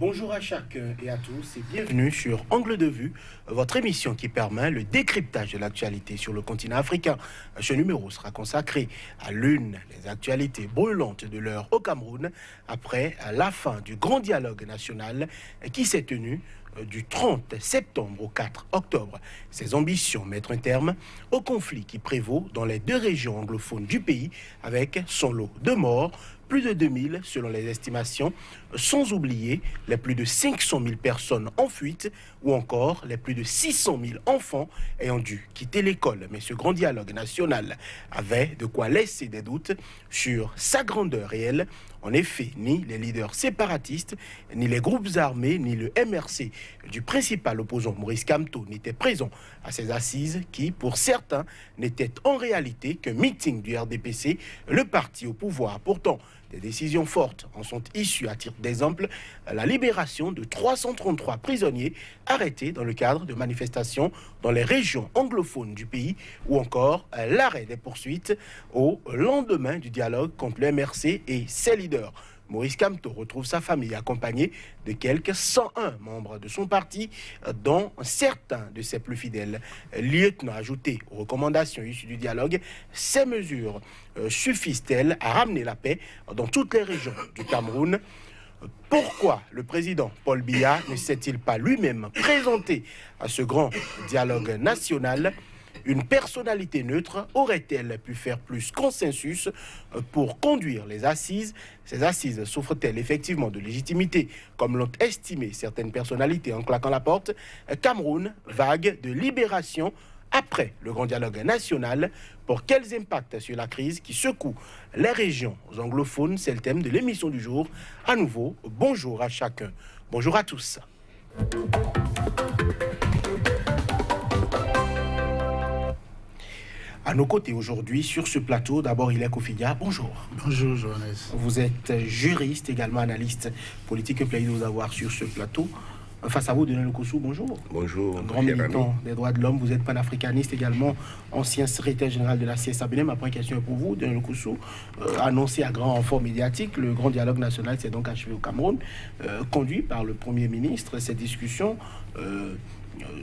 Bonjour à chacun et à tous et bienvenue sur Angle de vue, votre émission qui permet le décryptage de l'actualité sur le continent africain. Ce numéro sera consacré à l'une des actualités brûlantes de l'heure au Cameroun après la fin du grand dialogue national qui s'est tenu du 30 septembre au 4 octobre. Ses ambitions mettre un terme au conflit qui prévaut dans les deux régions anglophones du pays avec son lot de morts, plus de 2000 selon les estimations, sans oublier les plus de 500 000 personnes en fuite ou encore les plus de 600 000 enfants ayant dû quitter l'école. Mais ce grand dialogue national avait de quoi laisser des doutes sur sa grandeur réelle. En effet, ni les leaders séparatistes, ni les groupes armés, ni le MRC du principal opposant Maurice Kamto n'étaient présents à ces assises qui, pour certains, n'étaient en réalité qu'un meeting du RDPC, le parti au pouvoir. Pourtant, des décisions fortes en sont issues à titre d'exemple la libération de 333 prisonniers arrêtés dans le cadre de manifestations dans les régions anglophones du pays ou encore l'arrêt des poursuites au lendemain du dialogue contre le MRC et ses leaders. Maurice Kamto retrouve sa famille accompagnée de quelques 101 membres de son parti, dont certains de ses plus fidèles lieutenants. Ajoutés aux recommandations issues du dialogue, ces mesures suffisent-elles à ramener la paix dans toutes les régions du Cameroun? Pourquoi le président Paul Biya ne s'est-il pas lui-même présenté à ce grand dialogue national? Une personnalité neutre aurait-elle pu faire plus consensus pour conduire les assises? Ces assises souffrent-elles effectivement de légitimité, comme l'ont estimé certaines personnalités en claquant la porte? Cameroun, vague de libération après le grand dialogue national, pour quels impacts sur la crise qui secoue les régions anglophones? C'est le thème de l'émission du jour. À nouveau, bonjour à chacun. Bonjour à tous. À nos côtés aujourd'hui, sur ce plateau, d'abord Hilaire Coffi Dja, bonjour. Bonjour, Johannes. Vous êtes juriste, également analyste politique, un plaisir de vous avoir sur ce plateau. Face à vous, Dieudonné Lokossou, bonjour. Bonjour. Grand militant des droits de l'homme, vous êtes panafricaniste également, ancien secrétaire général de la CSA-Bénin. Ma première question est pour vous, Dieudonné Lokossou. Annoncé à grand renfort médiatique, le grand dialogue national s'est donc achevé au Cameroun, conduit par le Premier ministre. Ces discussions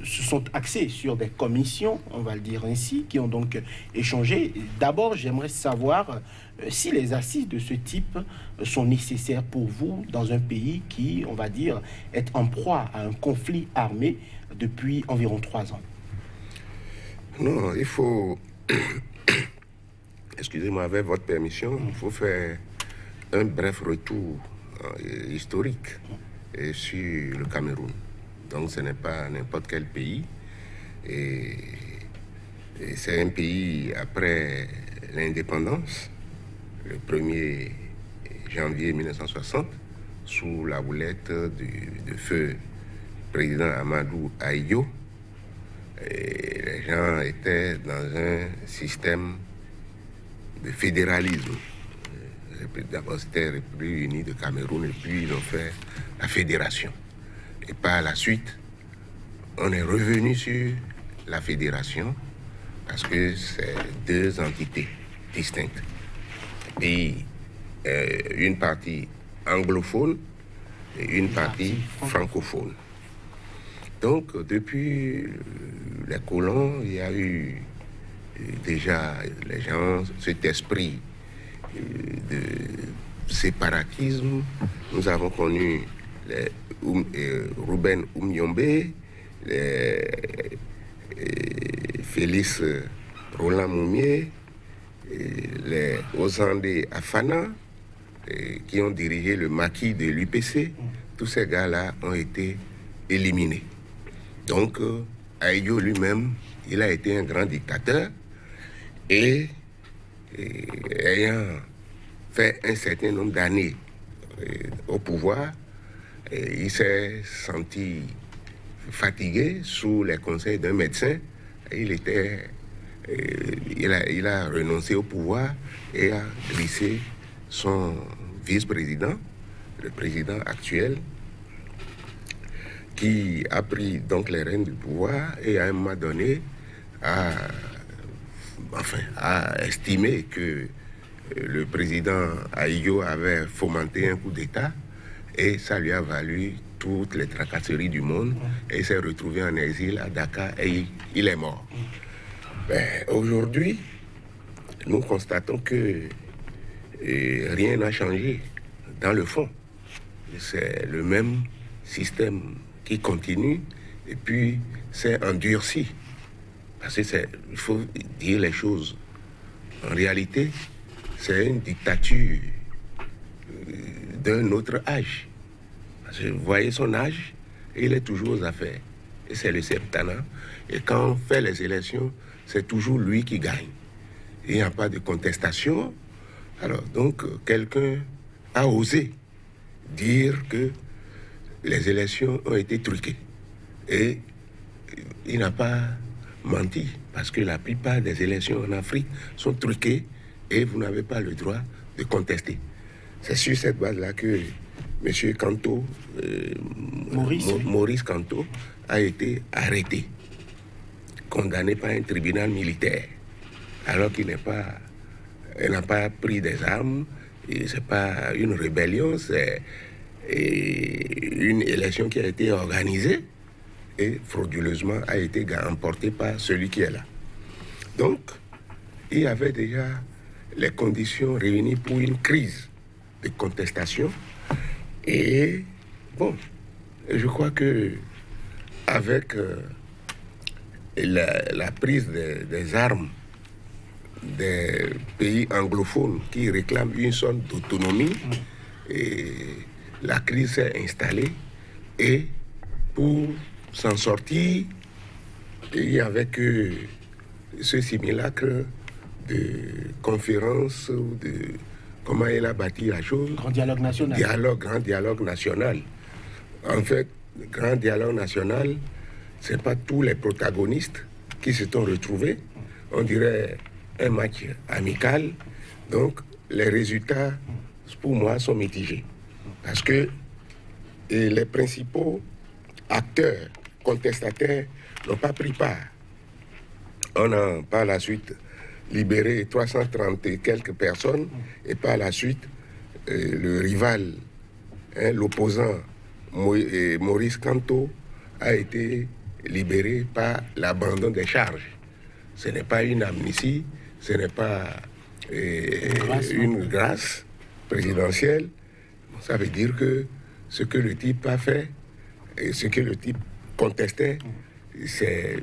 se sont axés sur des commissions, on va le dire ainsi, qui ont donc échangé. D'abord, j'aimerais savoir si les assises de ce type sont nécessaires pour vous dans un pays qui, on va dire, est en proie à un conflit armé depuis environ 3 ans. Non, il faut... Excusez-moi, avec votre permission, il faut faire un bref retour historique sur le Cameroun. Donc ce n'est pas n'importe quel pays, et c'est un pays après l'indépendance, le 1er janvier 1960, sous la houlette de feu président Ahmadou Ahidjo. Et les gens étaient dans un système de fédéralisme. D'abord c'était la République unie de Cameroun, et puis ils ont fait la fédération. Et par la suite, on est revenu sur la fédération parce que c'est deux entités distinctes. Un pays, une partie anglophone et une partie francophone. Donc, depuis les colons, il y a eu déjà les gens, cet esprit de séparatisme. Nous avons connu les Ruben Oumyombe Félix, Roland Moumier Osande Afana, qui ont dirigé le maquis de l'UPC. Tous ces gars-là ont été éliminés. Donc Ahidjo lui-même, il a été un grand dictateur et ayant fait un certain nombre d'années au pouvoir, et il s'est senti fatigué sous les conseils d'un médecin. Il a renoncé au pouvoir et a glissé son vice-président, le président actuel, qui a pris donc les rênes du pouvoir et à un moment donné a estimé que le président Ahidjo avait fomenté un coup d'État. Et ça lui a valu toutes les tracasseries du monde. Et il s'est retrouvé en exil à Dakar et il est mort. Aujourd'hui, nous constatons que rien n'a changé dans le fond. C'est le même système qui continue et puis c'est endurci. Parce qu'il faut dire les choses. En réalité, c'est une dictature d'un autre âge. Parce que vous voyez son âge, il est toujours aux affaires. Et c'est le septennat. Et quand on fait les élections, c'est toujours lui qui gagne. Il n'y a pas de contestation. Alors, donc, quelqu'un a osé dire que les élections ont été truquées. Et il n'a pas menti, parce que la plupart des élections en Afrique sont truquées et vous n'avez pas le droit de contester. C'est sur cette base-là que M. Kamto, Maurice Kamto, a été arrêté, condamné par un tribunal militaire, alors qu'il n'a pas pris des armes. Ce n'est pas une rébellion, c'est une élection qui a été organisée et frauduleusement a été emportée par celui qui est là. Donc, il y avait déjà les conditions réunies pour une crise de contestation. Et bon, je crois que avec la prise des armes des pays anglophones qui réclament une sorte d'autonomie, et la crise s'est installée et pour s'en sortir, il y avait que ce simulacre de conférence ou de comment elle a bâti la chose. Grand dialogue national. Grand dialogue national. En fait, grand dialogue national, ce n'est pas tous les protagonistes qui se sont retrouvés. On dirait un match amical. Donc, les résultats, pour moi, sont mitigés. Parce que les principaux acteurs, contestataires, n'ont pas pris part. On a par la suite libéré 330 et quelques personnes, et par la suite, le rival, l'opposant Maurice Kamto, a été libéré par l'abandon des charges. Ce n'est pas une amnistie, ce n'est pas une grâce présidentielle. Ça veut dire que ce que le type a fait, et ce que le type contestait, c'est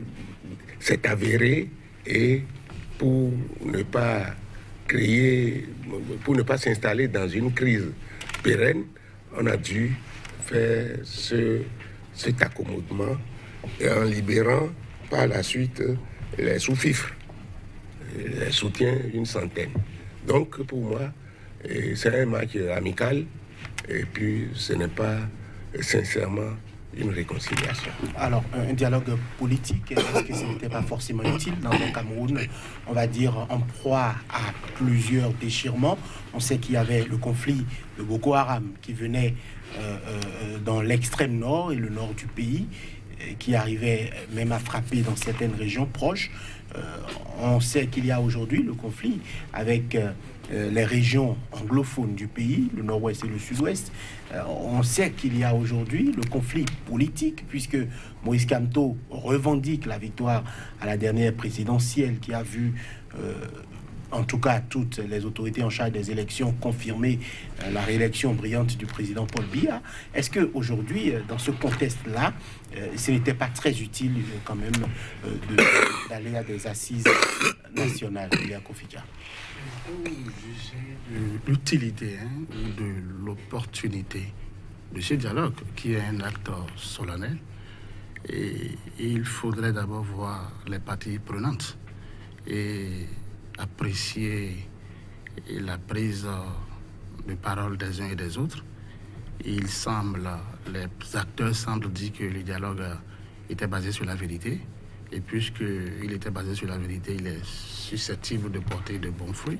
avéré, et pour ne pas créer, pour ne pas s'installer dans une crise pérenne, on a dû faire cet accommodement en libérant par la suite les sous-fifres, les soutiens d'une centaine. Donc pour moi, c'est un match amical et puis ce n'est pas sincèrement une réconciliation. Alors, un dialogue politique, est-ce que ce n'était pas forcément utile dans le Cameroun, on va dire, en proie à plusieurs déchirements? On sait qu'il y avait le conflit de Boko Haram qui venait dans l'extrême nord et le nord du pays, qui arrivait même à frapper dans certaines régions proches. On sait qu'il y a aujourd'hui le conflit avec les régions anglophones du pays, le nord-ouest et le sud-ouest. On sait qu'il y a aujourd'hui le conflit politique, puisque Maurice Kamto revendique la victoire à la dernière présidentielle qui a vu, en tout cas, toutes les autorités en charge des élections confirmer la réélection brillante du président Paul Biya. Est-ce qu'aujourd'hui, dans ce contexte-là, ce n'était pas très utile quand même d'aller à des assises nationales, Hilaire Coffi Dja? Oui, j'ai de l'utilité, de l'opportunité de ce dialogue qui est un acte solennel. Et il faudrait d'abord voir les parties prenantes et apprécier la prise de parole des uns et des autres. Il semble, les acteurs semblent dire que le dialogue était basé sur la vérité. Et puisqu'il était basé sur la vérité, il est susceptible de porter de bons fruits.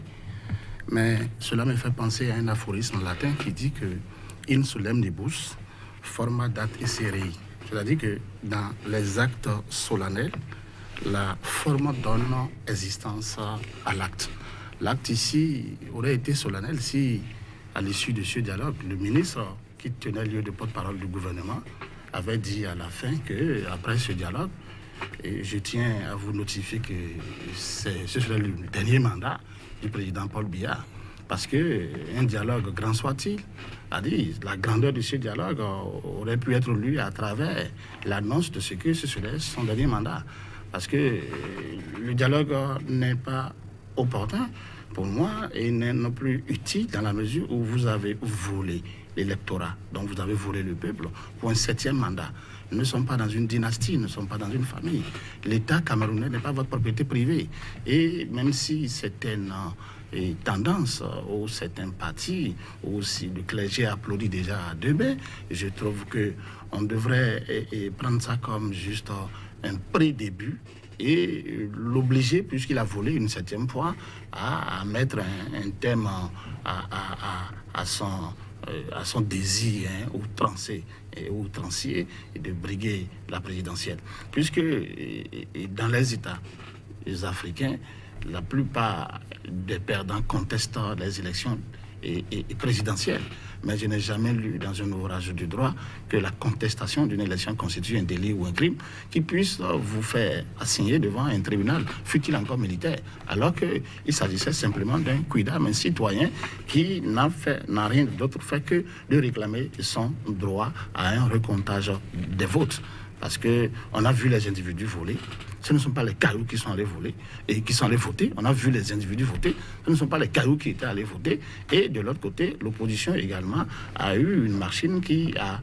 Mais cela me fait penser à un aphorisme latin qui dit que « in solemnibus forma dat esseri ». C'est-à-dire que dans les actes solennels, la forme donne existence à l'acte. L'acte ici aurait été solennel si, à l'issue de ce dialogue, le ministre qui tenait lieu de porte-parole du gouvernement, avait dit à la fin que, après ce dialogue, et je tiens à vous notifier que ce serait le dernier mandat du président Paul Biya. Parce qu'un dialogue, grand soit-il, a dit la grandeur de ce dialogue aurait pu être lue à travers l'annonce de ce que ce serait son dernier mandat. Parce que le dialogue n'est pas opportun pour moi et n'est non plus utile dans la mesure où vous avez volé l'électorat, donc vous avez volé le peuple pour un 7e mandat. Nous ne sommes pas dans une dynastie, nous ne sommes pas dans une famille. L'État camerounais n'est pas votre propriété privée. Et même si certaines tendances ou certains partis, ou si le clergé applaudit déjà à deux bains, je trouve qu'on devrait prendre ça comme juste un pré-début et l'obliger, puisqu'il a volé une 7e fois, à mettre un thème à son désir outrancier de briguer la présidentielle. Puisque dans les États africains, la plupart des perdants contestent les élections présidentielles. Mais je n'ai jamais lu dans un ouvrage du droit que la contestation d'une élection constitue un délit ou un crime qui puisse vous faire assigner devant un tribunal, fut-il encore militaire, alors qu'il s'agissait simplement d'un quidam, un citoyen qui n'a rien d'autre fait que de réclamer son droit à un recomptage des votes. Parce qu'on a vu les individus voler, ce ne sont pas les cailloux qui sont allés voler et qui sont allés voter. On a vu les individus voter, ce ne sont pas les cailloux qui étaient allés voter. Et de l'autre côté, l'opposition également a eu une machine qui a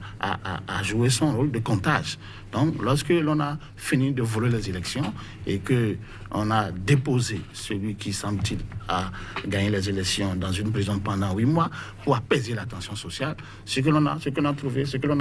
joué son rôle de comptage. Donc, lorsque l'on a fini de voler les élections et qu'on a déposé celui qui, semble-t-il, a gagné les élections dans une prison pendant 8 mois pour apaiser la tension sociale, ce que l'on a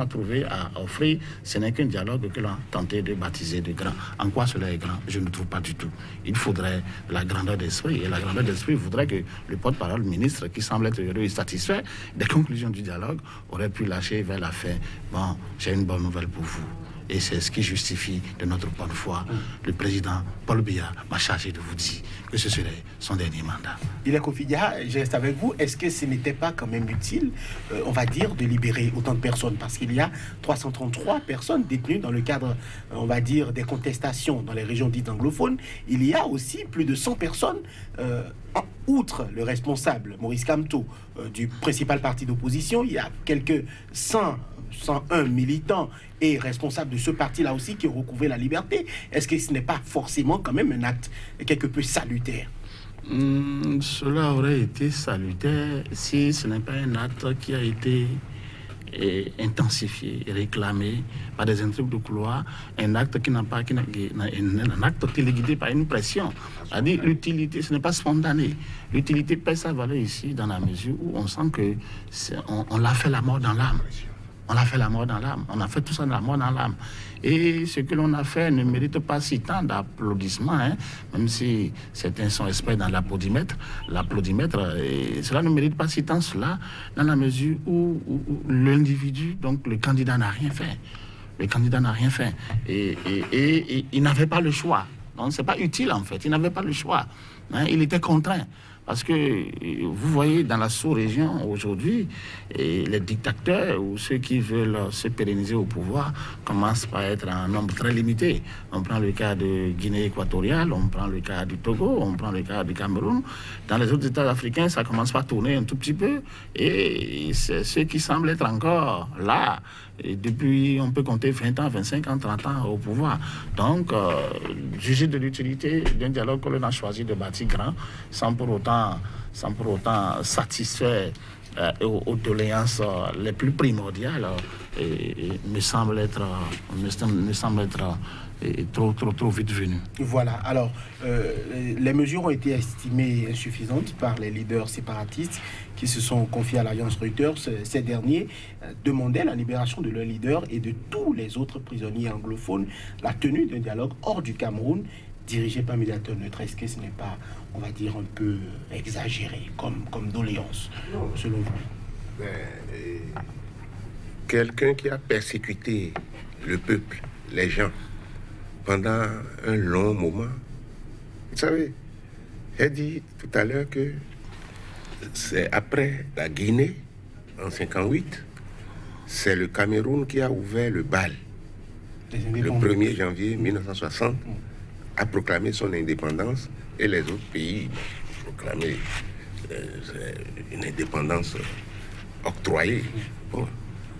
trouvé à offrir, ce n'est qu'un dialogue que l'on a tenté de baptiser de grand. En quoi cela est grand? Je ne trouve pas du tout. Il faudrait la grandeur d'esprit, et la grandeur d'esprit voudrait que le porte-parole ministre, qui semble être heureux et satisfait des conclusions du dialogue, aurait pu lâcher vers la fin: bon, j'ai une bonne nouvelle pour vous. Et c'est ce qui justifie de notre bonne foi. Le président Paul Biya m'a chargé de vous dire que ce serait son dernier mandat. Hilaire Coffi Dja, je reste avec vous. Est-ce que ce n'était pas quand même utile, on va dire, de libérer autant de personnes? Parce qu'il y a 333 personnes détenues dans le cadre, on va dire, des contestations dans les régions dites anglophones. Il y a aussi plus de 100 personnes... outre le responsable, Maurice Kamto, du principal parti d'opposition, il y a quelques 101 militants et responsables de ce parti-là aussi qui ont recouvré la liberté. Est-ce que ce n'est pas forcément quand même un acte quelque peu salutaire? Cela aurait été salutaire si ce n'est pas un acte qui a été intensifié et réclamé par des intrigues de couloir, un acte qui n'a pas, un acte qui est guidé par une pression. C'est-à-dire l'utilité, ce n'est pas spontané. L'utilité pèse sa valeur ici dans la mesure où on sent que on l'a fait la mort dans l'âme. On a fait la mort dans l'âme, on a fait tout ça de la mort dans l'âme. Et ce que l'on a fait ne mérite pas si tant d'applaudissements, hein, même si certains sont experts dans l'applaudimètre. Cela ne mérite pas si tant cela, dans la mesure où l'individu, donc le candidat, n'a rien fait. Le candidat n'a rien fait. Et il n'avait pas le choix. Donc ce n'est pas utile en fait, il n'avait pas le choix. Hein, il était contraint. Parce que vous voyez dans la sous-région aujourd'hui, les dictateurs ou ceux qui veulent se pérenniser au pouvoir commencent par être en nombre très limité. On prend le cas de Guinée équatoriale, on prend le cas du Togo, on prend le cas du Cameroun. Dans les autres États africains, ça commence par tourner un tout petit peu. Et c'est ceux qui semblent être encore là. Et depuis, on peut compter 20 ans, 25 ans, 30 ans au pouvoir. Donc, juger de l'utilité d'un dialogue que l'on a choisi de bâtir grand, sans pour autant satisfaire aux doléances les plus primordiales, me semble être trop vite venu. Voilà. Alors, les mesures ont été estimées insuffisantes par les leaders séparatistes qui se sont confiés à l'Alliance Reuters. Ces derniers demandaient la libération de leurs leaders et de tous les autres prisonniers anglophones, la tenue d'un dialogue hors du Cameroun, dirigé par médiateur neutre. Est-ce que ce n'est pas, on va dire, un peu exagéré comme doléance, selon vous? Quelqu'un qui a persécuté le peuple, les gens, pendant un long moment, vous savez, j'ai dit tout à l'heure que c'est après la Guinée, en 1958, c'est le Cameroun qui a ouvert le bal. Le 1er janvier 1960 a proclamé son indépendance et les autres pays ont proclamé une indépendance octroyée. Bon.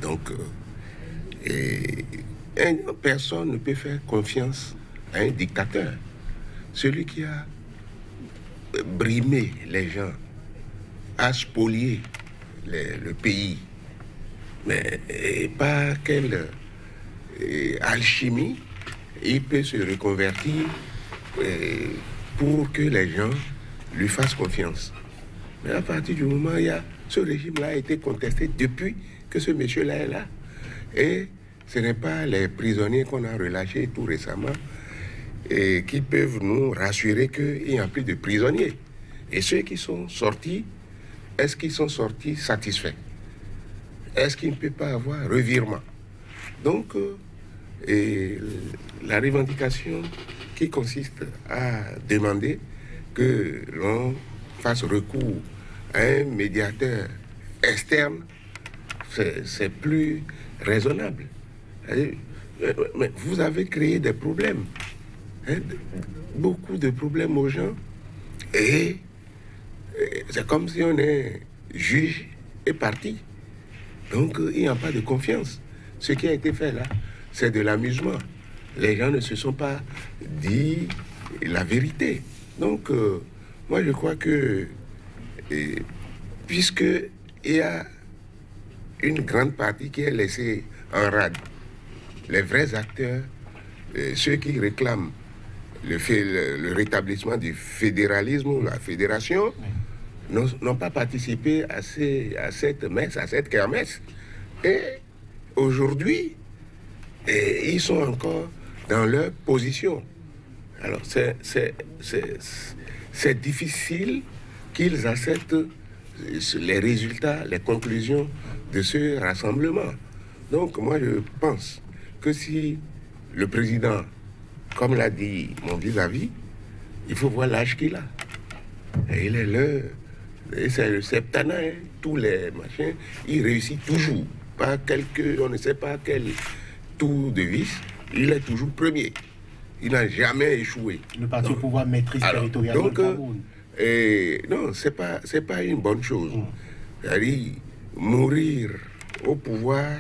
Donc, personne ne peut faire confiance à un dictateur. Celui qui a brimé les gens, a spolié le pays, mais par quelle alchimie il peut se reconvertir pour que les gens lui fassent confiance. Mais à partir du moment où ce régime-là a été contesté depuis que ce monsieur-là est là, et ce n'est pas les prisonniers qu'on a relâchés tout récemment et qui peuvent nous rassurer qu'il n'y a plus de prisonniers. Et ceux qui sont sortis, est-ce qu'ils sont sortis satisfaits? Est-ce qu'il ne peut pas avoir revirement? Donc, la revendication qui consiste à demander que l'on fasse recours à un médiateur externe, c'est plus raisonnable. Mais vous avez créé des problèmes, hein, beaucoup de problèmes aux gens, et c'est comme si on est juge et parti. Donc, il n'y a pas de confiance. Ce qui a été fait là, c'est de l'amusement. Les gens ne se sont pas dit la vérité. Donc, moi, je crois que, puisqu'il y a une grande partie qui est laissée en rade, les vrais acteurs, ceux qui réclament le rétablissement du fédéralisme ou la fédération, n'ont pas participé à cette messe, à cette kermesse. Et aujourd'hui, ils sont encore dans leur position. Alors, c'est difficile qu'ils acceptent les résultats, les conclusions de ce rassemblement. Donc, moi, je pense que si le président, comme l'a dit mon vis-à-vis, il faut voir l'âge qu'il a. Et il est le... C'est le septana, hein, tous les machins, il réussit toujours. Par quelque, on ne sait pas quel tour de vis, il est toujours premier. Il n'a jamais échoué. Le parti au pouvoir maîtrise territorialement le Cameroun. Non, ce n'est pas une bonne chose. C'est-à-dire mourir au pouvoir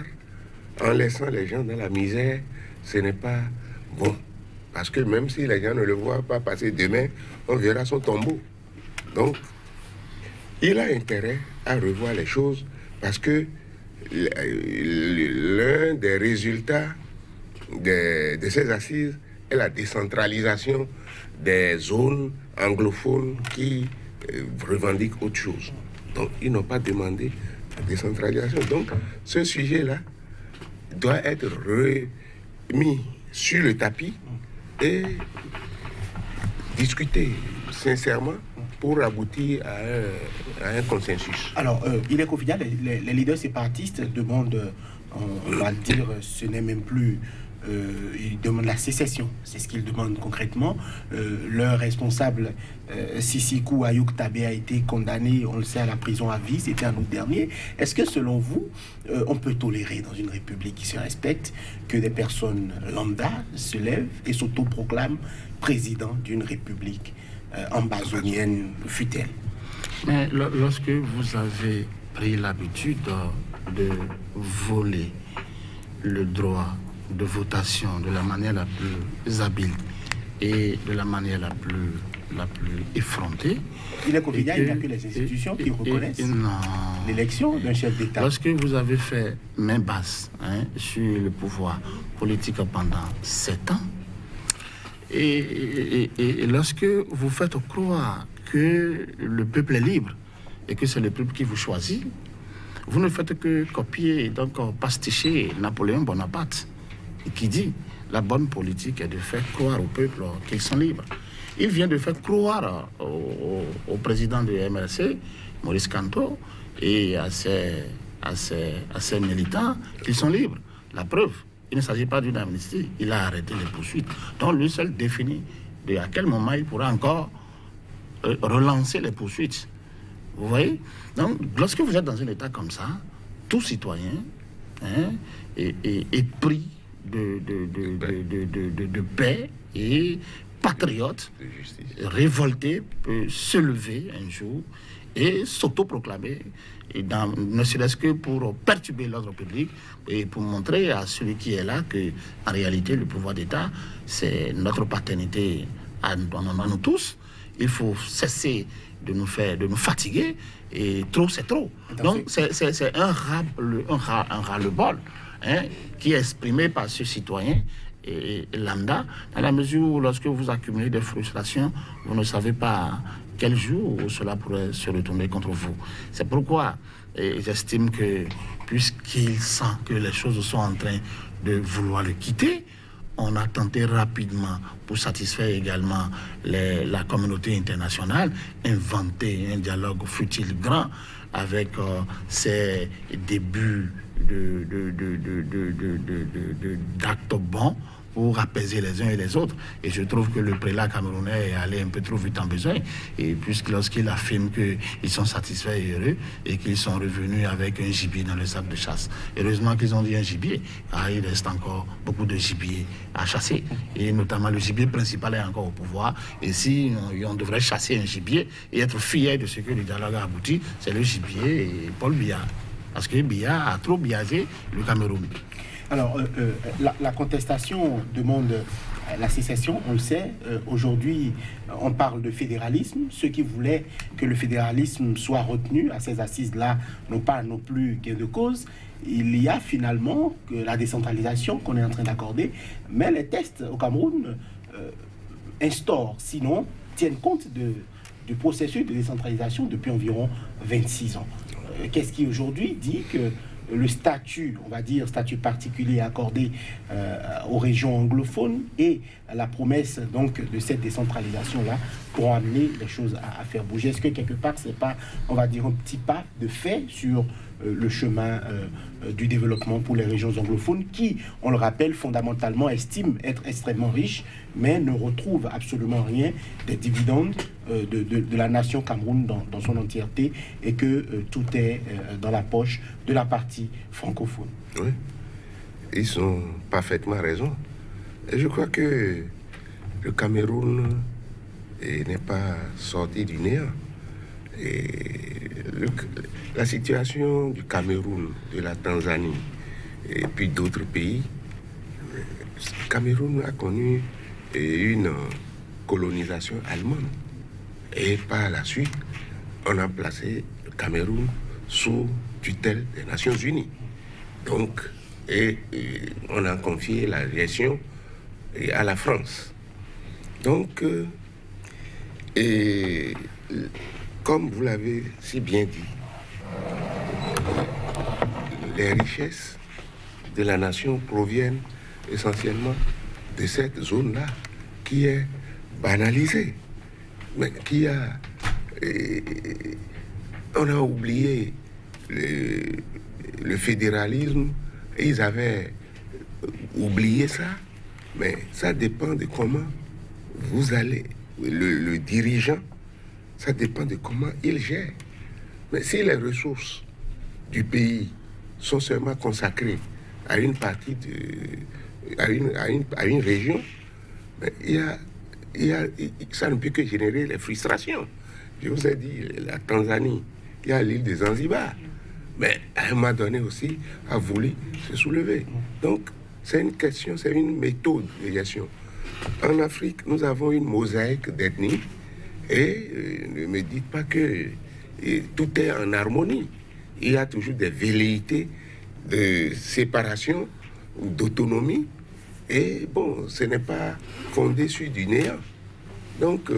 en laissant les gens dans la misère, ce n'est pas bon. Parce que même si les gens ne le voient pas passer demain, on verra son tombeau. Donc, il a intérêt à revoir les choses parce que l'un des résultats de ces assises est la décentralisation des zones anglophones qui revendiquent autre chose. Donc, ils n'ont pas demandé la décentralisation. Donc, ce sujet-là doit être remis sur le tapis et discuté sincèrement pour aboutir à un consensus. Alors, il est confiant, les leaders séparatistes demandent, on va le dire, ce n'est même plus... ils demandent la sécession, c'est ce qu'ils demandent concrètement. Leur responsable, Sisiku Ayuk-Tabe, a été condamné, on le sait, à la prison à vie, c'était en août dernier. Est-ce que, selon vous, on peut tolérer dans une république qui se respecte que des personnes lambda se lèvent et s'autoproclament président d'une république ambazonienne fut-elle? Mais lorsque vous avez pris l'habitude de voler le droit de votation de la manière la plus habile et de la manière la plus effrontée... Il est convenu, il n'y a que les institutions qui reconnaissent l'élection d'un chef d'État. Lorsque vous avez fait main basse, hein, sur le pouvoir politique pendant 7 ans, et lorsque vous faites croire que le peuple est libre et que c'est le peuple qui vous choisit, vous ne faites que copier, donc pasticher Napoléon Bonaparte, qui dit la bonne politique est de faire croire au peuple qu'ils sont libres. Il vient de faire croire au président du MRC, Maurice Kamto, et à ses militants qu'ils sont libres. La preuve, il ne s'agit pas d'une amnistie, il a arrêté les poursuites. Donc lui seul définit à quel moment il pourra encore relancer les poursuites. Vous voyez? Donc lorsque vous êtes dans un état comme ça, tout citoyen hein, et pris de paix et patriote, révolté, peut se lever un jour et s'autoproclamer, ne serait-ce que pour perturber l'ordre public et pour montrer à celui qui est là que, en réalité, le pouvoir d'État, c'est notre paternité à nous tous. Il faut cesser de nous fatiguer, et trop, c'est trop. Donc, c'est un ras-le-bol, hein, qui est exprimé par ce citoyen et lambda, à la mesure où, lorsque vous accumulez des frustrations, vous ne savez pas quel jour cela pourrait se retourner contre vous. C'est pourquoi j'estime que, puisqu'il sent que les choses sont en train de vouloir le quitter, on a tenté rapidement, pour satisfaire également la communauté internationale, inventer un dialogue futile grand avec ses débuts d'actes bons pour apaiser les uns et les autres. Et je trouve que le prélat camerounais est allé un peu trop vite en besogne. Et puisque lorsqu'il affirme qu'ils sont satisfaits et heureux et qu'ils sont revenus avec un gibier dans le sac de chasse, heureusement qu'ils ont dit un gibier, ah, il reste encore beaucoup de gibier à chasser. Et notamment le gibier principal est encore au pouvoir. Et si on devrait chasser un gibier et être fier de ce que le dialogue a abouti, c'est le gibier et Paul Biya. Parce que Biya a trop biaisé le Cameroun. Alors, la contestation demande la sécession, on le sait. Aujourd'hui, on parle de fédéralisme. Ceux qui voulaient que le fédéralisme soit retenu à ces assises-là n'ont pas non plus gain de cause. Il y a finalement la décentralisation qu'on est en train d'accorder. Mais les tests au Cameroun instaurent, sinon tiennent compte du processus de décentralisation depuis environ 26 ans. Qu'est-ce qui aujourd'hui dit que le statut, on va dire, statut particulier accordé aux régions anglophones et la promesse donc de cette décentralisation-là pour amener les choses à faire bouger. Est-ce que quelque part, c'est pas, on va dire, un petit pas de fait sur le chemin du développement pour les régions anglophones qui, on le rappelle, fondamentalement estiment être extrêmement riches, mais ne retrouvent absolument rien des dividendes de la nation Cameroun dans son entièreté et que tout est dans la poche de la partie francophone. Oui, ils ont parfaitement raison. Et je crois que le Cameroun n'est pas sorti du néant. Et la situation du Cameroun, de la Tanzanie et puis d'autres pays, le Cameroun a connu une colonisation allemande. Et par la suite, on a placé le Cameroun sous tutelle des Nations Unies. Donc, on a confié la gestion à la France. Donc, comme vous l'avez si bien dit, les richesses de la nation proviennent essentiellement de cette zone-là qui est banalisée, mais qui a... on a oublié le fédéralisme, et ils avaient oublié ça, mais ça dépend de comment vous allez, le dirigeant. Ça dépend de comment il gère. Mais si les ressources du pays sont seulement consacrées à une partie à une région, mais ça ne peut que générer les frustrations. Je vous ai dit, la Tanzanie, il y a l'île de Zanzibar. Mais à un moment donné aussi, a voulu se soulever. Donc, c'est une question, c'est une méthode de gestion. En Afrique, nous avons une mosaïque d'ethnies. Et ne me dites pas que tout est en harmonie. Il y a toujours des velléités de séparation, d'autonomie. Et bon, ce n'est pas fondé sur du néant. Donc,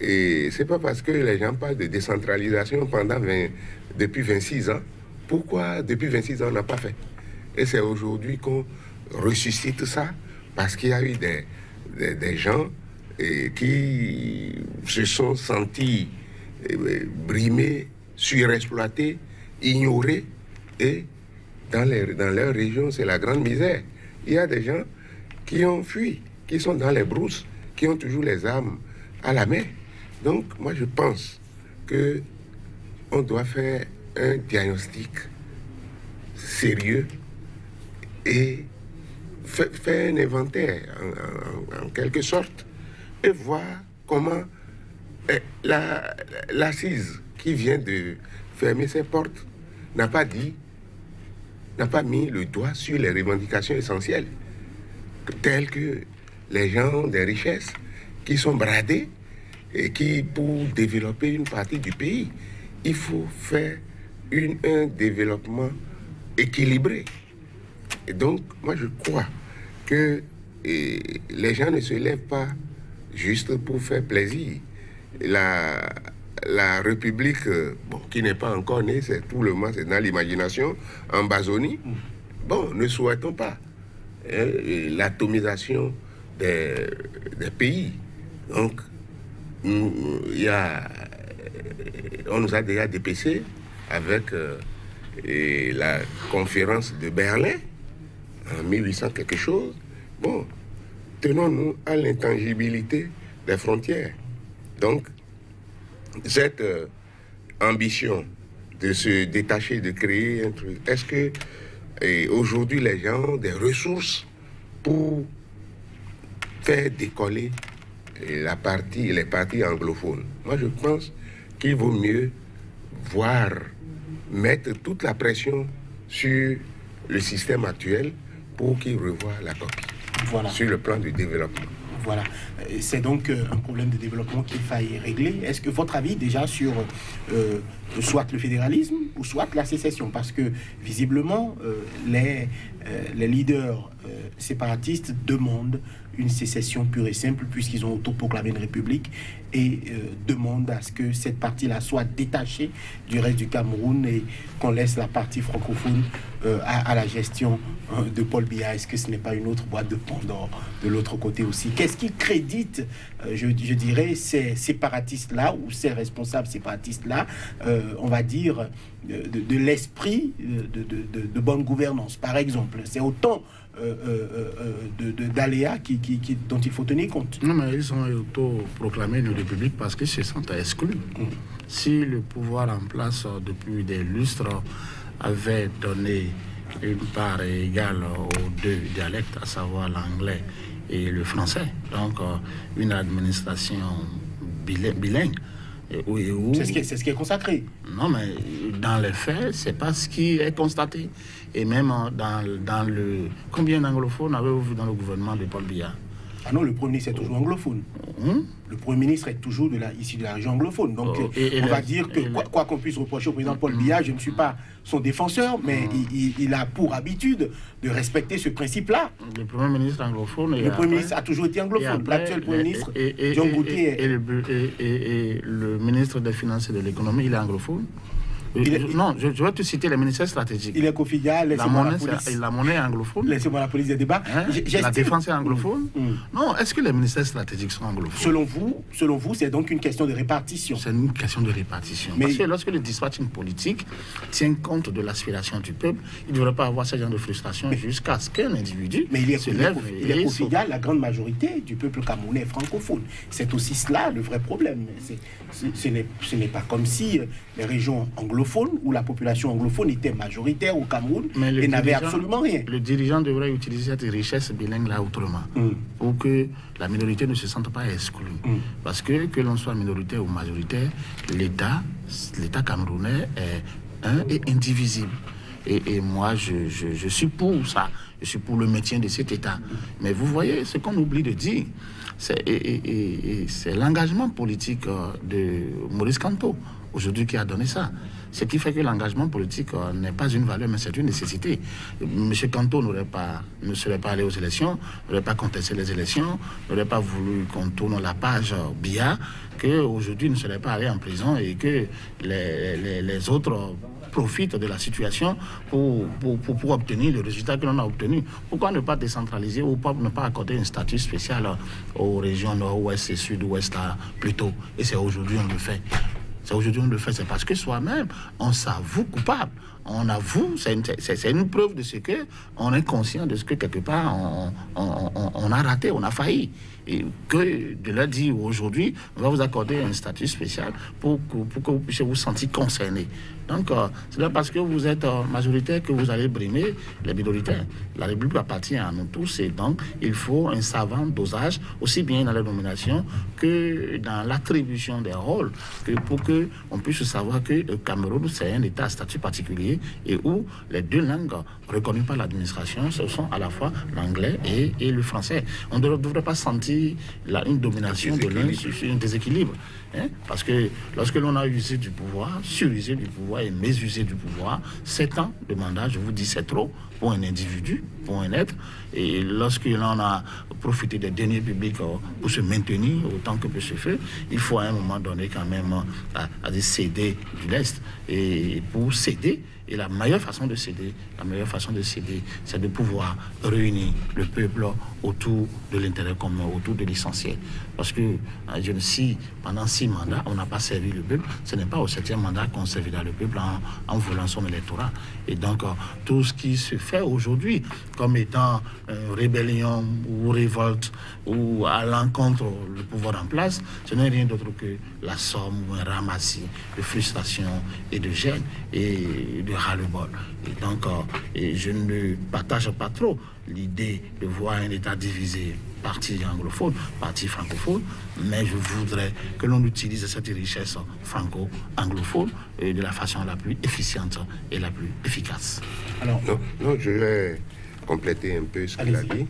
ce n'est pas parce que les gens parlent de décentralisation depuis 26 ans. Pourquoi depuis 26 ans, on n'a pas fait? Et c'est aujourd'hui qu'on ressuscite ça, parce qu'il y a eu des gens... Et qui se sont sentis brimés, surexploités, ignorés. Et dans leur région, c'est la grande misère. Il y a des gens qui ont fui, qui sont dans les brousses, qui ont toujours les armes à la main. Donc, moi, je pense qu'on doit faire un diagnostic sérieux et faire un inventaire en quelque sorte et voir comment l'assise qui vient de fermer ses portes n'a pas mis le doigt sur les revendications essentielles telles que les gens ont des richesses qui sont bradées et qui, pour développer une partie du pays, il faut faire un développement équilibré. Et donc, moi, je crois que les gens ne se lèvent pas juste pour faire plaisir. La République, bon, qui n'est pas encore née, c'est tout le monde, c'est dans l'imagination, en Ambazonie, bon, ne souhaitons pas l'atomisation des pays. Donc, on nous a déjà dépêché avec la conférence de Berlin en 1800 quelque chose. Bon, tenons-nous à l'intangibilité des frontières. Donc, cette ambition de se détacher, de créer un truc, est-ce que aujourd'hui les gens ont des ressources pour faire décoller les parties anglophones? Moi, je pense qu'il vaut mieux voir, mettre toute la pression sur le système actuel pour qu'il revoie la copie, voilà, sur le plan du développement. Voilà, c'est donc un problème de développement qu'il faille régler. Est-ce que votre avis déjà sur soit le fédéralisme ou soit la sécession? Parce que visiblement, les leaders séparatistes demandent une sécession pure et simple puisqu'ils ont autoproclamé une république et demandent à ce que cette partie-là soit détachée du reste du Cameroun et qu'on laisse la partie francophone à la gestion de Paul Biya. Est-ce que ce n'est pas une autre boîte de Pandore de l'autre côté aussi? Qu'est-ce qui crédite, je dirais, ces séparatistes-là ou ces responsables séparatistes-là, on va dire, de l'esprit de bonne gouvernance, par exemple? C'est autant d'aléas dont il faut tenir compte. Non, mais ils ont autoproclamé une république parce qu'ils se sentent exclus. Si le pouvoir en place depuis des lustres avait donné une part égale aux deux dialectes, à savoir l'anglais et le français, donc une administration bilingue. C'est ce qui est consacré. Non, mais dans les faits, c'est pas ce qui est constaté. Et même dans le... Combien d'anglophones avez-vous vu dans le gouvernement de Paul Biya? Ah non, le Premier ministre est toujours anglophone. Le Premier ministre est toujours ici de la région anglophone. Donc, on va dire que quoi qu'on puisse reprocher au président Paul Biya, je ne suis pas son défenseur, mais il a pour habitude de respecter ce principe-là. Le Premier ministre anglophone... Le Premier ministre a toujours été anglophone. L'actuel Premier ministre, Jean Goutier... Et le ministre des Finances et de l'Économie, il est anglophone. Non, je vais te citer les ministères stratégiques. Il est Coffi Dja, laissez-moi la police. La monnaie est anglophone. Laissez-moi la police des débats. Hein? La défense est anglophone. Non, est-ce que les ministères stratégiques sont anglophones? Selon vous, c'est donc une question de répartition. C'est une question de répartition. Mais... Parce que lorsque le dispatching politique tient compte de l'aspiration du peuple, il ne devrait pas avoir ce genre de frustration jusqu'à ce qu'un individu se lève. Il est Coffi Dja, la grande majorité du peuple camerounais est francophone. C'est aussi cela le vrai problème. Ce n'est pas comme si les régions anglophones où la population anglophone était majoritaire au Cameroun et n'avait absolument rien. Le dirigeant devrait utiliser cette richesse bilingue là autrement pour que la minorité ne se sente pas exclue. Parce que l'on soit minoritaire ou majoritaire, l'État camerounais est un et indivisible. Et moi, je suis pour ça. Je suis pour le maintien de cet État. Mais vous voyez, ce qu'on oublie de dire, c'est l'engagement politique de Maurice Kamto aujourd'hui qui a donné ça. Ce qui fait que l'engagement politique n'est pas une valeur, mais c'est une nécessité. M. Kamto ne serait pas allé aux élections, n'aurait pas contesté les élections, n'aurait pas voulu qu'on tourne la page Biya, qu'aujourd'hui ne serait pas allé en prison et que les autres profitent de la situation pour obtenir le résultat que l'on a obtenu. Pourquoi ne pas décentraliser ou ne pas accorder un statut spécial aux régions nord-ouest et sud-ouest plutôt? Et c'est aujourd'hui on le fait. C'est parce que soi-même, on s'avoue coupable. on avoue, c'est une preuve de ce que on est conscient de ce que quelque part on a raté, on a failli. Et que de là dit aujourd'hui, on va vous accorder un statut spécial pour que vous puissiez vous sentir concerné. Donc, ce n'est pas parce que vous êtes majoritaire que vous allez brimer les minoritaires. La République appartient à nous tous et donc il faut un savant dosage, aussi bien dans la nomination que dans l'attribution des rôles, que pour qu'on puisse savoir que le Cameroun, c'est un État à statut particulier et où les deux langues reconnues par l'administration, ce sont à la fois l'anglais et le français. On ne devrait pas sentir une domination de l'un sur un déséquilibre. Hein? Parce que lorsque l'on a usé du pouvoir, surusé du pouvoir et mésusé du pouvoir, 7 ans de mandat, je vous dis, c'est trop pour un individu, pour un être. Et lorsque l'on a profité des deniers publics pour se maintenir autant que peut se faire, il faut à un moment donné quand même à céder du lest. Et pour céder, et la meilleure façon de céder, c'est de pouvoir réunir le peuple autour de l'intérêt commun, autour de l'essentiel. Parce que si pendant 6 mandats, on n'a pas servi le peuple, ce n'est pas au 7e mandat qu'on servira le peuple en volant son électorat. Et donc, tout ce qui se fait aujourd'hui comme étant rébellion ou révolte ou à l'encontre du pouvoir en place, ce n'est rien d'autre que la somme ou un ramassis de frustration et de gêne et de ras-le-bol. Et donc, je ne partage pas trop l'idée de voir un État divisé, partie anglophone, partie francophone, mais je voudrais que l'on utilise cette richesse franco-anglophone de la façon la plus efficiente et la plus efficace. Alors, non, je vais compléter un peu ce qu'il a dit.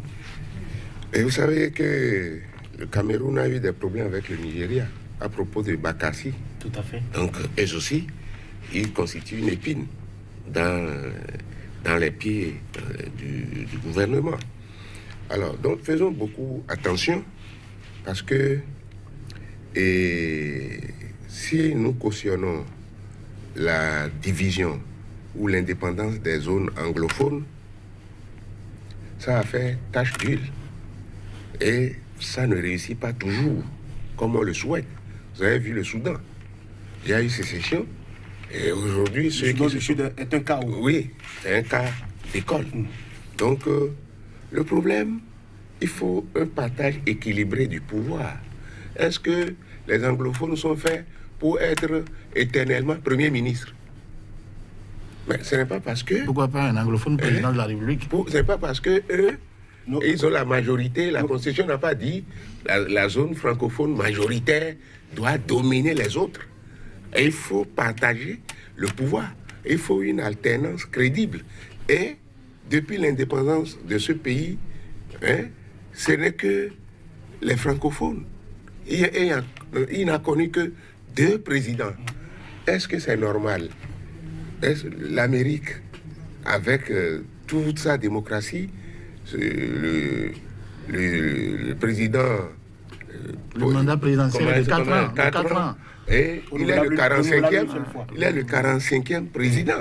Et vous savez que le Cameroun a eu des problèmes avec le Nigeria à propos de Bakassi. Tout à fait. Donc, eux aussi, ils constituent une épine dans les pieds du gouvernement. Alors, donc, faisons beaucoup attention parce que si nous cautionnons la division ou l'indépendance des zones anglophones, ça a fait tache d'huile et ça ne réussit pas toujours comme on le souhaite. Vous avez vu le Soudan, il y a eu sécession et aujourd'hui... Le Soudan du Sud est un cas où... Oui, c'est un cas d'école. Donc... le problème, il faut un partage équilibré du pouvoir. Est-ce que les anglophones sont faits pour être éternellement Premier ministre? Mais ce n'est pas parce que... Pourquoi pas un anglophone président de la République? Ce n'est pas parce que eux, ils ont la majorité. La Constitution n'a pas dit la zone francophone majoritaire doit dominer les autres. Et il faut partager le pouvoir. Il faut une alternance crédible. Et... depuis l'indépendance de ce pays, hein, ce n'est que les francophones. Il n'a connu que 2 présidents. Est-ce que c'est normal? L'Amérique, avec toute sa démocratie, le président... le mandat présidentiel de 4 ans. Et il est le 45e président.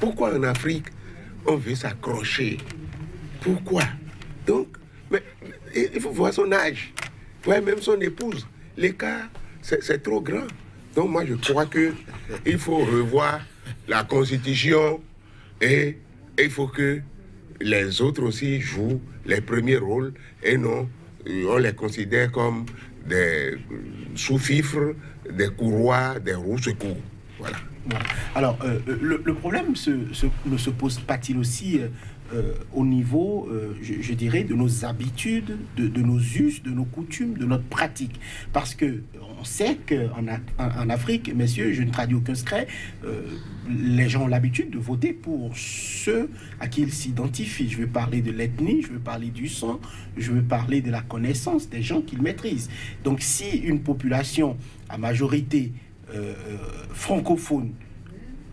Pourquoi en Afrique on veut s'accrocher? Pourquoi? Donc, il faut voir son âge. Ouais, même son épouse. L'écart, c'est trop grand. Donc, moi, je crois qu'il faut revoir la Constitution et il faut que les autres aussi jouent les premiers rôles et non, on les considère comme des sous-fifres, des courroies, des roues secours. Voilà. Alors, le problème ne se pose pas-t-il aussi au niveau, je dirais, de nos habitudes, de nos us, de nos coutumes, de notre pratique? Parce que on sait qu'en Afrique, messieurs, je ne traduis aucun secret, les gens ont l'habitude de voter pour ceux à qui ils s'identifient. Je veux parler de l'ethnie, je veux parler du sang, je veux parler de la connaissance des gens qu'ils maîtrisent. Donc, si une population à majorité francophone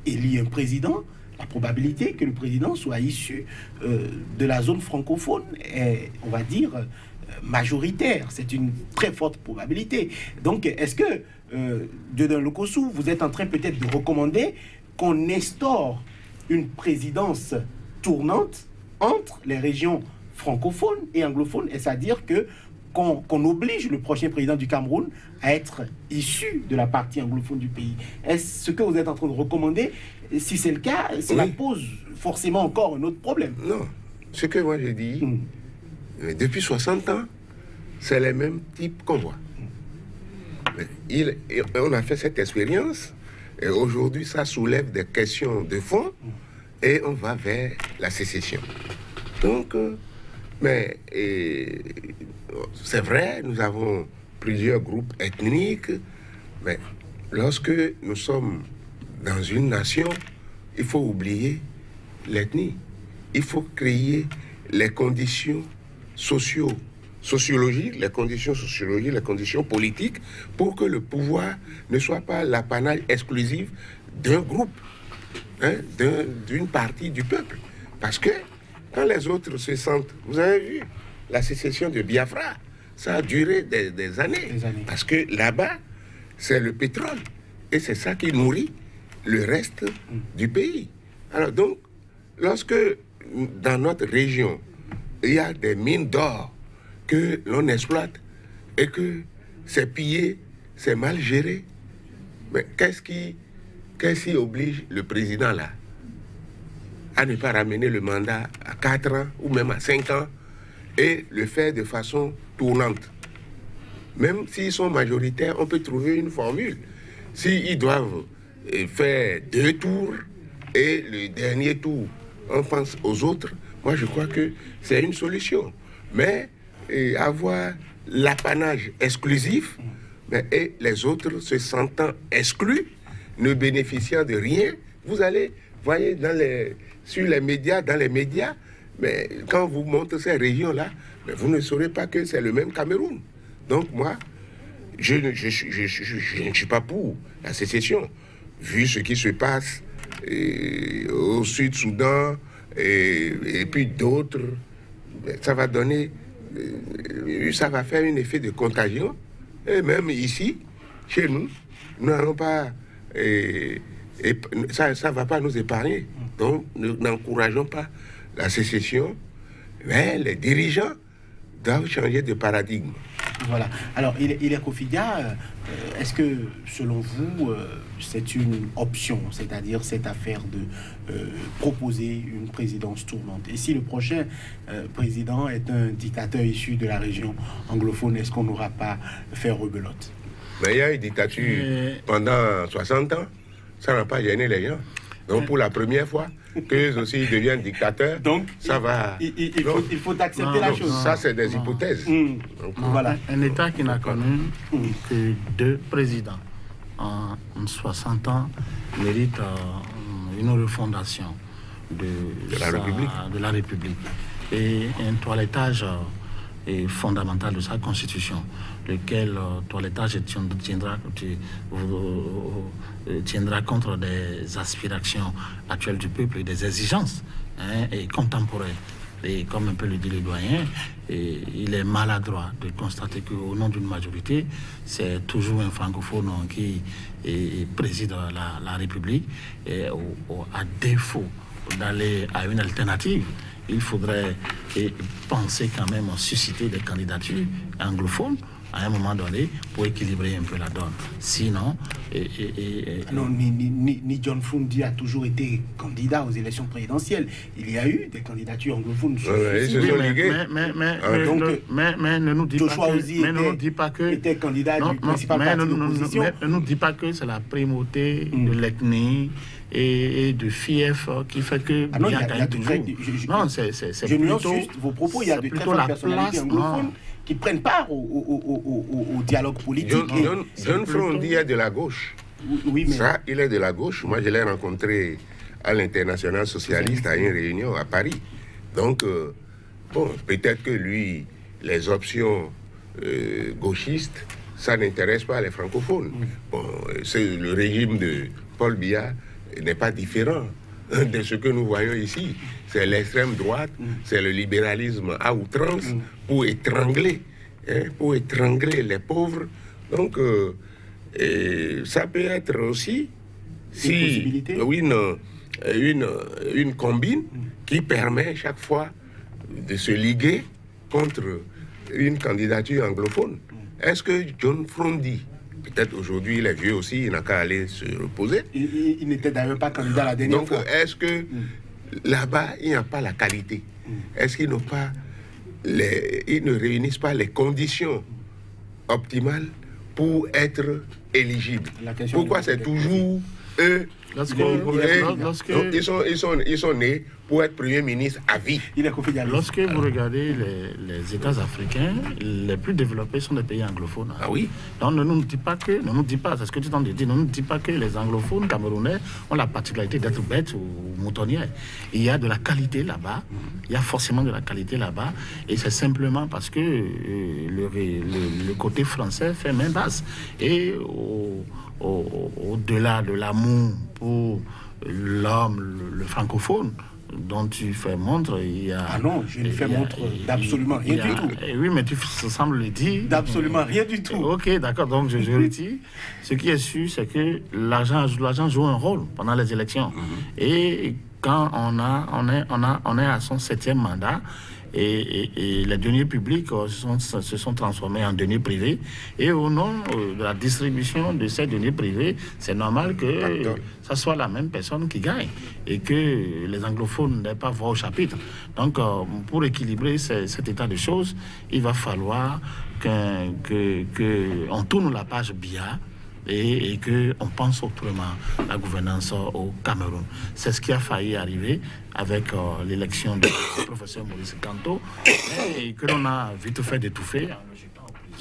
élit un président, la probabilité que le président soit issu de la zone francophone est, on va dire, majoritaire. C'est une très forte probabilité. Donc, est-ce que, Dieudonné Lokossou, vous êtes en train peut-être de recommander qu'on instaure une présidence tournante entre les régions francophones et anglophones, c'est-à-dire que qu'on oblige le prochain président du Cameroun à être issu de la partie anglophone du pays. Est-ce que vous êtes en train de recommander? Si c'est le cas, cela pose forcément encore un autre problème. Non. Ce que moi j'ai dit, depuis 60 ans, c'est les mêmes types qu'on voit. On a fait cette expérience, et aujourd'hui ça soulève des questions de fond, et on va vers la sécession. Donc, c'est vrai, nous avons plusieurs groupes ethniques, mais lorsque nous sommes dans une nation, il faut oublier l'ethnie. Il faut créer les conditions sociologiques, les conditions sociologiques, les conditions politiques, pour que le pouvoir ne soit pas l'apanage exclusif d'un groupe, d'une partie du peuple. Parce que quand les autres se sentent... Vous avez vu la sécession de Biafra, ça a duré des années. Parce que là-bas, c'est le pétrole. Et c'est ça qui nourrit le reste du pays. Alors donc, lorsque dans notre région, il y a des mines d'or que l'on exploite et que c'est pillé, c'est mal géré, mais qu'est-ce qui oblige le président là à ne pas ramener le mandat à 4 ans ou même à 5 ans et le faire de façon tournante? Même s'ils sont majoritaires, on peut trouver une formule. S'ils doivent faire 2 tours et le dernier tour, on pense aux autres, moi je crois que c'est une solution. Mais avoir l'apanage exclusif et les autres se sentant exclus, ne bénéficiant de rien, vous allez, voyez, sur les médias, mais quand vous montez ces régions-là, vous ne saurez pas que c'est le même Cameroun. Donc moi, je ne suis pas pour la sécession, vu ce qui se passe au Sud-Soudan et puis d'autres. Ça va donner, ça va faire un effet de contagion. Et même ici, chez nous, nous n'allons pas... ça ne va pas nous épargner. Donc, nous n'encourageons pas la sécession. Mais les dirigeants doivent changer de paradigme. Voilà. Alors, Hilaire Coffi Dja, est-ce que, selon vous, c'est une option, c'est-à-dire cette affaire de proposer une présidence tournante? Et si le prochain président est un dictateur issu de la région anglophone, est-ce qu'on n'aura pas fait rebelote? Mais il y a eu une dictature pendant 60 ans. Ça n'a pas gêné les gens. Donc, pour la première fois, qu'eux aussi deviennent dictateurs, donc, ça va... Il faut accepter la chose. Ça, c'est des hypothèses. Donc, voilà. Un État qui n'a connu que 2 présidents en 60 ans mérite une refondation de la République. Et un toilettage est fondamental de sa constitution, lequel toilettage tiendra contre des aspirations actuelles du peuple et des exigences et contemporaines. Et comme un peu le dit le doyen, il est maladroit de constater qu'au nom d'une majorité, c'est toujours un francophone qui préside la République. Et à défaut d'aller à une alternative, il faudrait penser quand même à susciter des candidatures anglophones à un moment donné pour équilibrer un peu la donne. Sinon... ni John Fru Ndi a toujours été candidat aux élections présidentielles. Il y a eu des candidatures anglophones. Mais ne nous dit pas que... était candidat du principal parti d'opposition. Ne nous dit pas que c'est la primauté de l'ethnie et de fief qui fait que... Ah non, je nuance juste vos propos. Il y a de très fortes personnalités anglophones qui prennent part au dialogue politique. John Fru Ndi est de la gauche. Oui, mais... Ça, il est de la gauche. Moi, je l'ai rencontré à l'International socialiste à une réunion à Paris. Donc, bon, peut-être que lui, les options gauchistes, ça n'intéresse pas les francophones. Bon, le régime de Paul Biya n'est pas différent de ce que nous voyons ici. C'est l'extrême droite, c'est le libéralisme à outrance pour étrangler les pauvres. Donc, ça peut être aussi une combine qui permet chaque fois de se liguer contre une candidature anglophone. Est-ce que John Fru Ndi, peut-être aujourd'hui il est vieux aussi, il n'a qu'à aller se reposer. Il n'était d'ailleurs pas candidat la dernière fois. Donc est-ce que là-bas il n'y a pas la qualité? Est-ce qu'ils n'ont pas les, ils ne réunissent pas les conditions optimales pour être éligibles? Pourquoi c'est toujours eux? Ils sont nés pour être Premier ministre à vie. Lorsque vous regardez les États africains, les plus développés sont les pays anglophones. Ah oui. Donc ne nous dis pas que, ne nous dis pas, c'est ce que tu t'en dis, ne nous dis pas que les anglophones camerounais ont la particularité d'être bêtes ou moutonnières. Il y a de la qualité là-bas, il y a forcément de la qualité là-bas, et c'est simplement parce que le côté français fait main basse. Et au-delà de l'amour pour l'homme, le francophone, dont tu fais montre, il y a... Ah non, je ne fais montre d'absolument rien du tout. Oui, mais tu sembles le dire. D'absolument rien du tout. Ok, d'accord, donc je retire. Ce qui est sûr, c'est que l'agent joue un rôle pendant les élections. Et quand on est à son 7e mandat, et les deniers publics se sont transformés en deniers privés. Et au nom de la distribution de ces deniers privés, c'est normal que ça soit la même personne qui gagne et que les anglophones n'aient pas voix au chapitre. Donc, pour équilibrer cet état de choses, il va falloir qu'on tourne la page bien. Et qu'on pense autrement la gouvernance au Cameroun. C'est ce qui a failli arriver avec l'élection du professeur Maurice Kamto, et que l'on a vite fait d'étouffer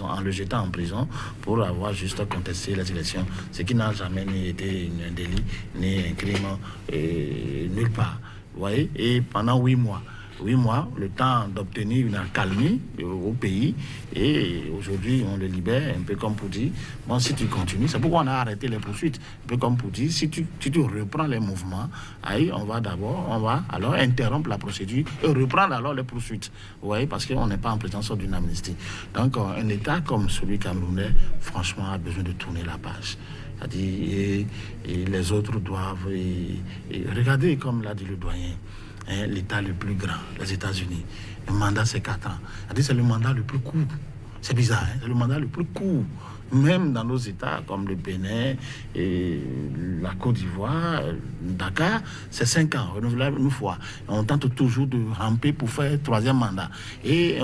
en le jetant en prison pour avoir juste contesté les élections, ce qui n'a jamais ni été un délit, ni un crime, nulle part. Vous voyez? Et pendant 8 mois. 8 mois, le temps d'obtenir une accalmie au pays, et aujourd'hui on le libère, un peu comme pour dire, bon, si tu continues, c'est pourquoi on a arrêté les poursuites, un peu comme pour dire, si tu reprends les mouvements, allez, on va alors interrompre la procédure et reprendre alors les poursuites, vous voyez, parce qu'on n'est pas en prétention d'une amnistie. Donc un État comme celui camerounais, franchement, a besoin de tourner la page. C'est-à-dire, et les autres doivent, et regarder comme l'a dit le doyen, l'État le plus grand, les États-Unis. Le mandat, c'est 4 ans. C'est le mandat le plus court. C'est bizarre, hein? C'est le mandat le plus court. Même dans nos États comme le Bénin, et la Côte d'Ivoire, Dakar, c'est 5 ans, renouvelable une fois. On tente toujours de ramper pour faire 3e mandat. Et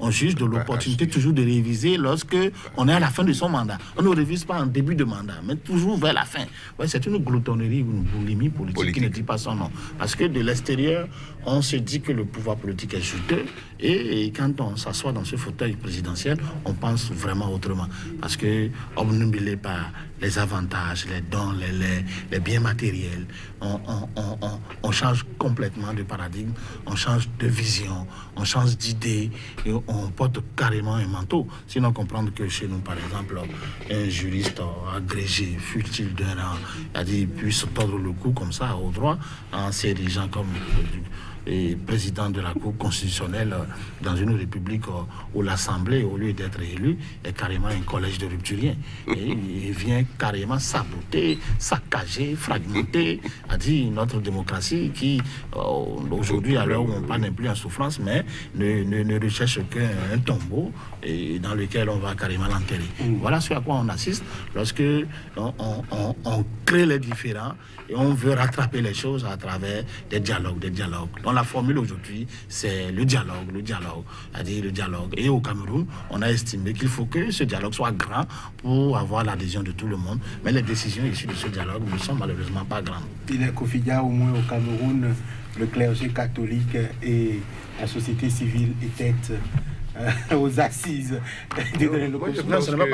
on juge de l'opportunité toujours de réviser lorsque on est à la fin de son mandat. On ne révise pas en début de mandat, mais toujours vers la fin. Ouais, c'est une gloutonnerie ou une boulimie politique qui ne dit pas son nom. Parce que de l'extérieur, on se dit que le pouvoir politique est juteux. Et quand on s'assoit dans ce fauteuil présidentiel, on pense vraiment autrement. Parce que, obnubilé par les avantages, les dons, les biens matériels, on change complètement de paradigme, on change de vision, on change d'idée, et on porte carrément un manteau. Sinon, comprendre que chez nous, par exemple, un juriste agrégé, futile d'un rang, il a dit, puisse tordre le cou comme ça au droit, en s'érigeant comme... et président de la Cour constitutionnelle dans une république où l'Assemblée, au lieu d'être élu, est carrément un collège de rupturiens. Et il vient carrément saboter, saccager, fragmenter, a dit notre démocratie qui, aujourd'hui, à l'heure où on parle, n'est plus en souffrance, mais ne recherche qu'un tombeau et dans lequel on va carrément l'enterrer. Voilà ce à quoi on assiste lorsque on crée les différends et on veut rattraper les choses à travers des dialogues, des dialogues. Donc la formule aujourd'hui, c'est le dialogue. Et au Cameroun, on a estimé qu'il faut que ce dialogue soit grand pour avoir l'adhésion de tout le monde. Mais les décisions issues de ce dialogue ne sont malheureusement pas grandes. Il est confident, au moins au Cameroun, le clergé catholique et la société civile étaient aux assises. Ce n'est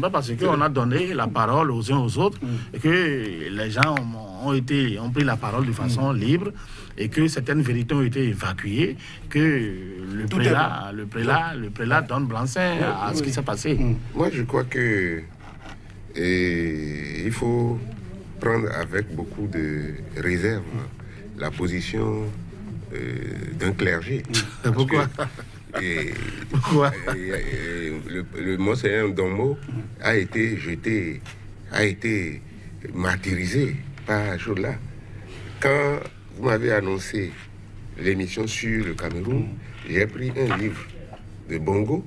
pas parce qu'on a donné la parole aux uns aux autres et que les gens ont pris la parole de façon libre et que certaines vérités ont été évacuées, que le prélat donne blanc-seing à ce qui s'est passé. Moi, je crois que il faut prendre avec beaucoup de réserve la position d'un clergé. Pourquoi? Le monseigneur Ndombo a été jeté, a été martyrisé par Jodla. Quand vous m'avez annoncé l'émission sur le Cameroun, j'ai pris un livre de Bongo,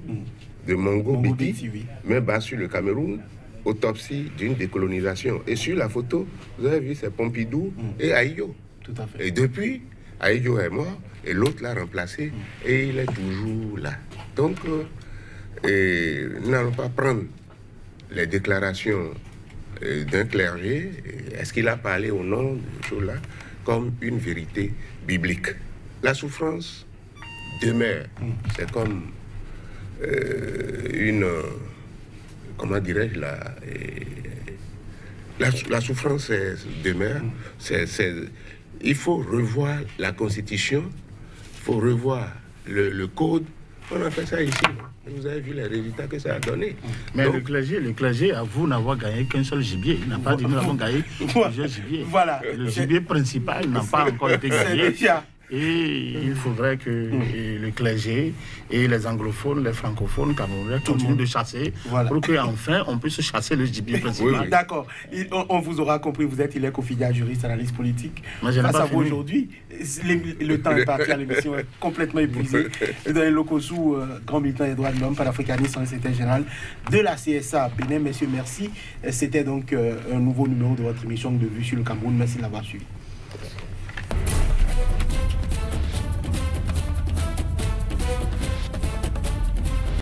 de Mongo Beti, oui. Main basse sur le Cameroun, autopsie d'une décolonisation. Et sur la photo, vous avez vu, c'est Pompidou et Ahidjo. Tout à fait. Et depuis, Ahidjo est mort et l'autre l'a remplacé et il est toujours là. Donc, nous n'allons pas prendre les déclarations d'un clergé, est-ce qu'il a parlé au nom de tout là, comme une vérité biblique. La souffrance demeure. C'est comme une... comment dirais-je là, la souffrance demeure. Il faut revoir la Constitution, il faut revoir le Code. On a fait ça ici. Vous avez vu les résultats que ça a donné. Mais donc, le clergé avoue n'avoir gagné qu'un seul gibier. Il n'a pas dit nous avons gagné plusieurs gibiers. Voilà. Le gibier principal n'a pas encore été gagné. Et il faudrait que le clergé et les anglophones, les francophones, camerounais continuent de chasser pour qu'enfin on puisse chasser le gibier principal. Oui, oui. D'accord. On vous aura compris, vous êtes Hilaire Coffi Dja, juriste, analyste politique. Moi, face à vous aujourd'hui, le temps est parti à l'émission, complètement épuisé. Dieudonné Lokossou, grand militant des droits de l'homme, panafricaniste, secrétaire général de la CSA-Bénin. Messieurs, merci. C'était donc un nouveau numéro de votre émission de Vue sur le Cameroun. Merci de l'avoir suivi.